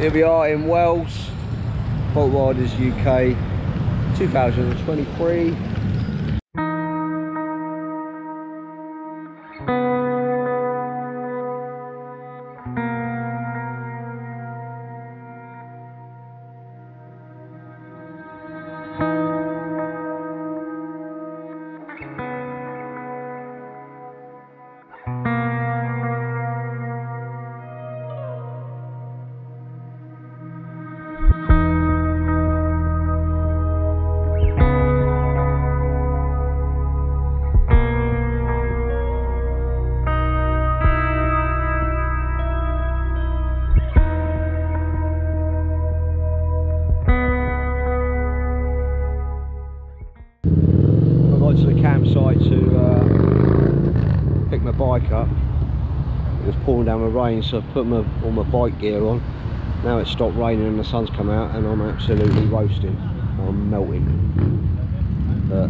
Here we are in Wales, Bolt Riders UK 2023. To the campsite to pick my bike up. It was pouring down with rain, so I've put all my bike gear on. Now it's stopped raining and the sun's come out and I'm absolutely roasting. I'm melting. But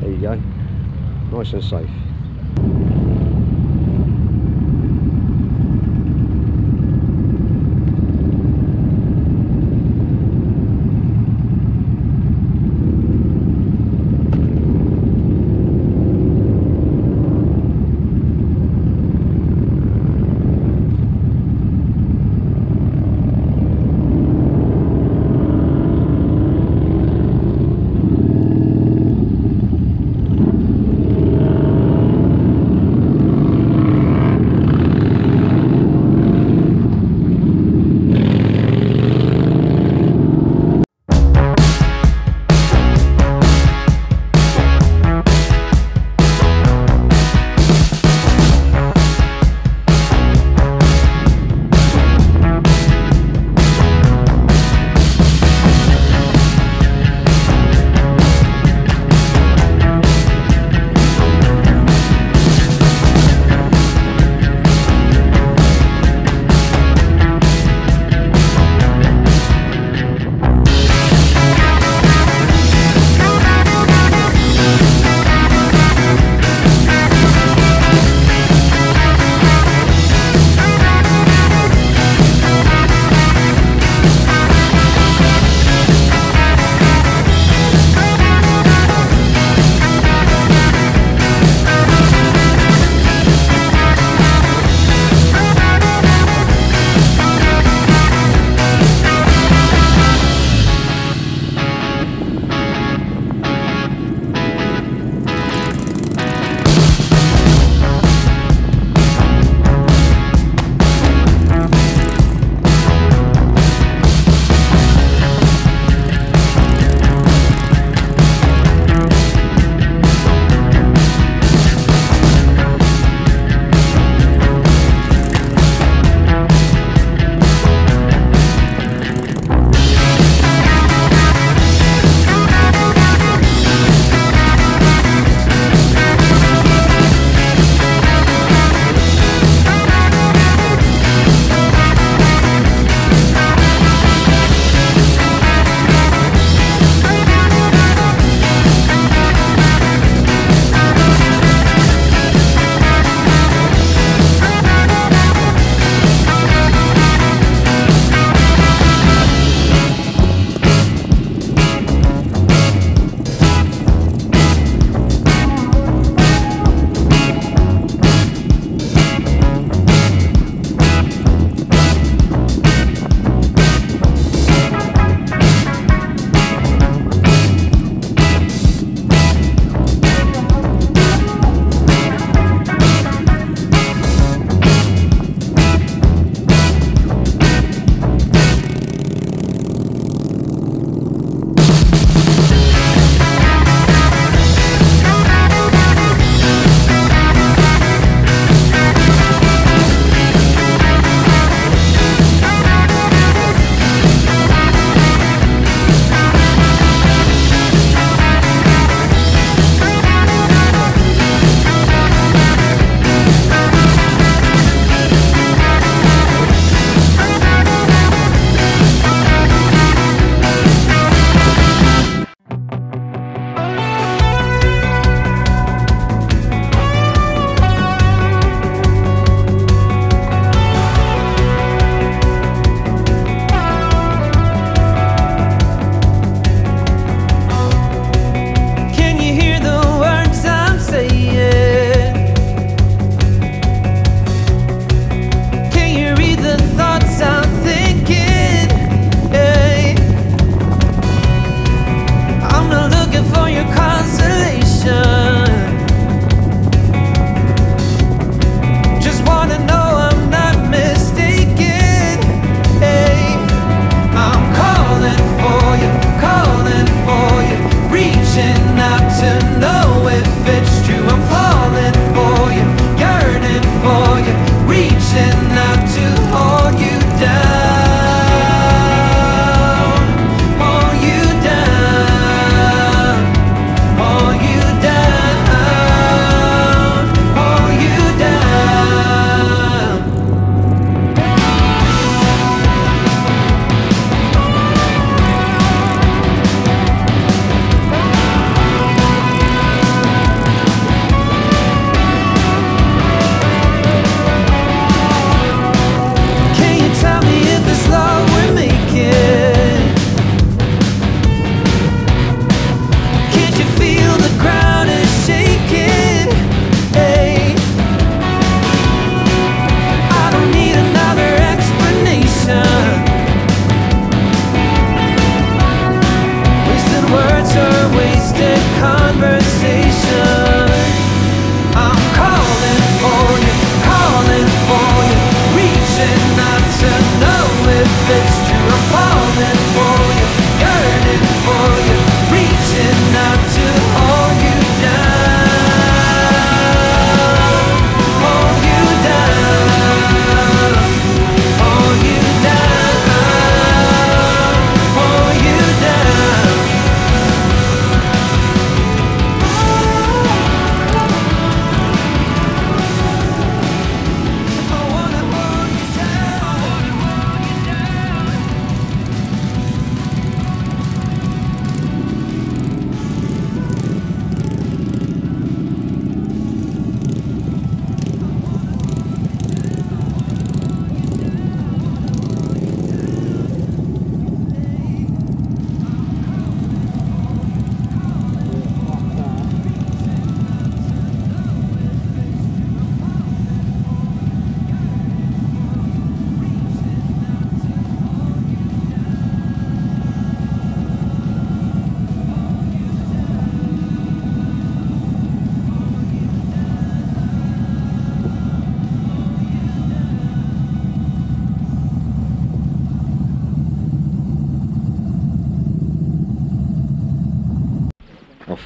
there you go. Nice and safe.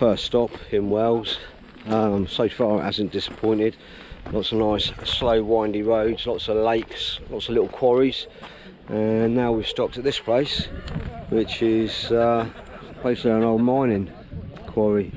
first stop in Wells. So far it hasn't disappointed. Lots of nice slow windy roads, lots of lakes, lots of little quarries, and now we've stopped at this place, which is basically an old mining quarry.